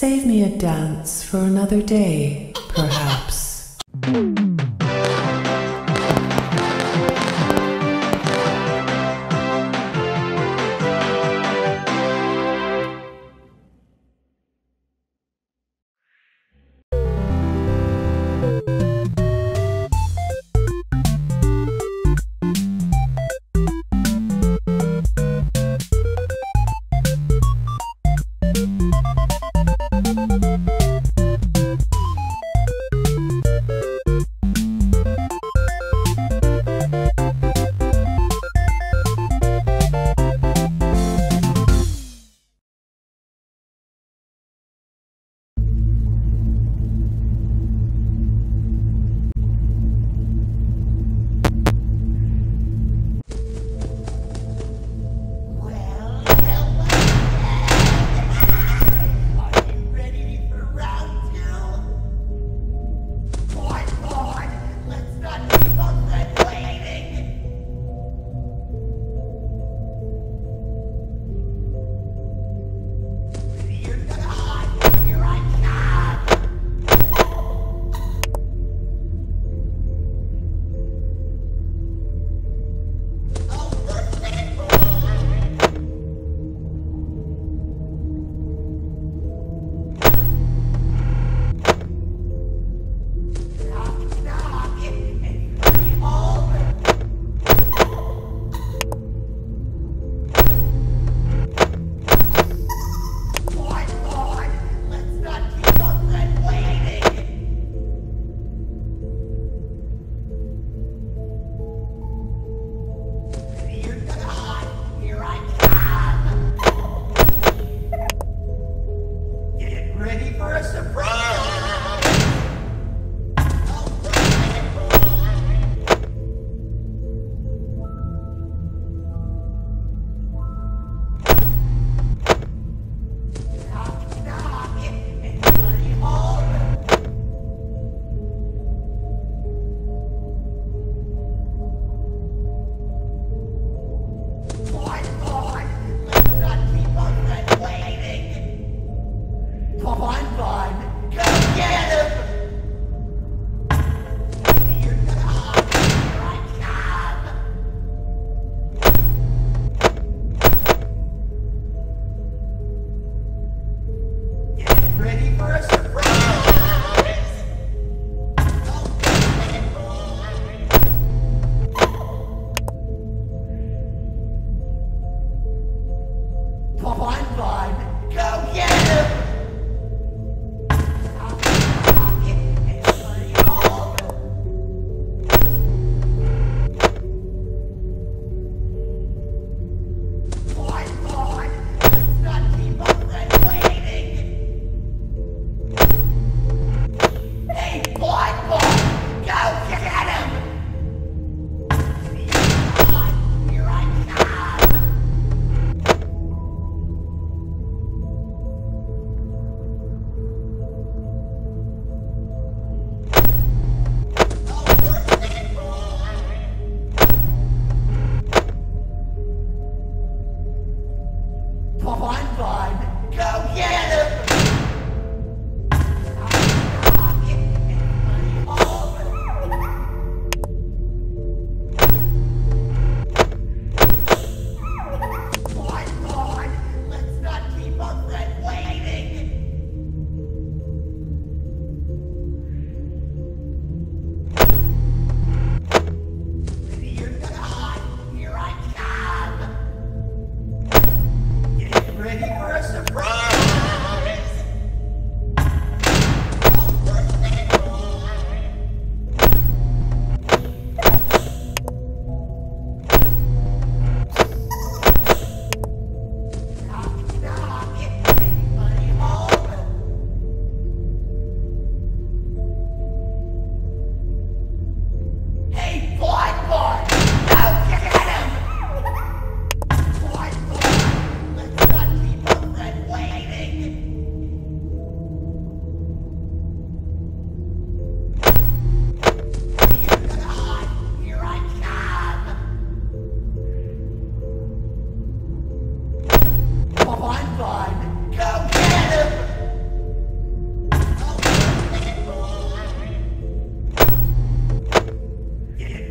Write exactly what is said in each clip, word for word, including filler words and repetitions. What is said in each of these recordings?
Save me a dance for another day, perhaps.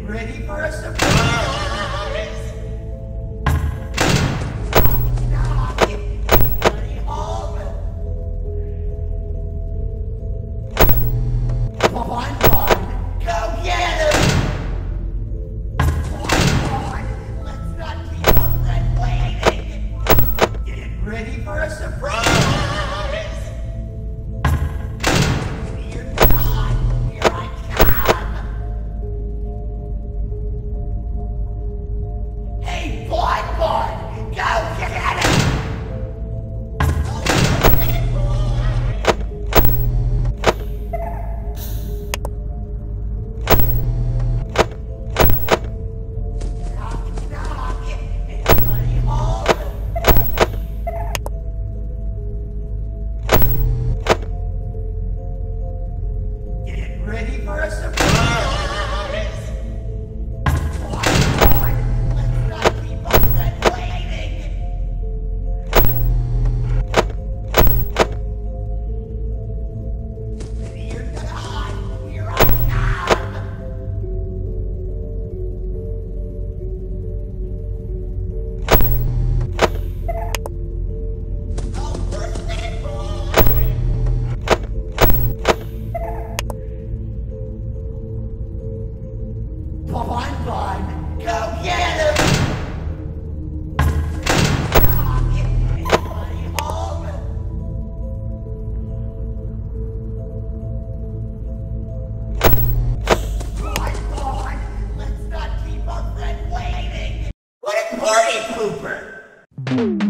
Ready for a surprise? Ready for a surprise? Come on, come on. Let's not keep up that waiting. Here God, here I come. I'll work that boy. One, one, go get him! Let's not keep our friend waiting! What a party pooper!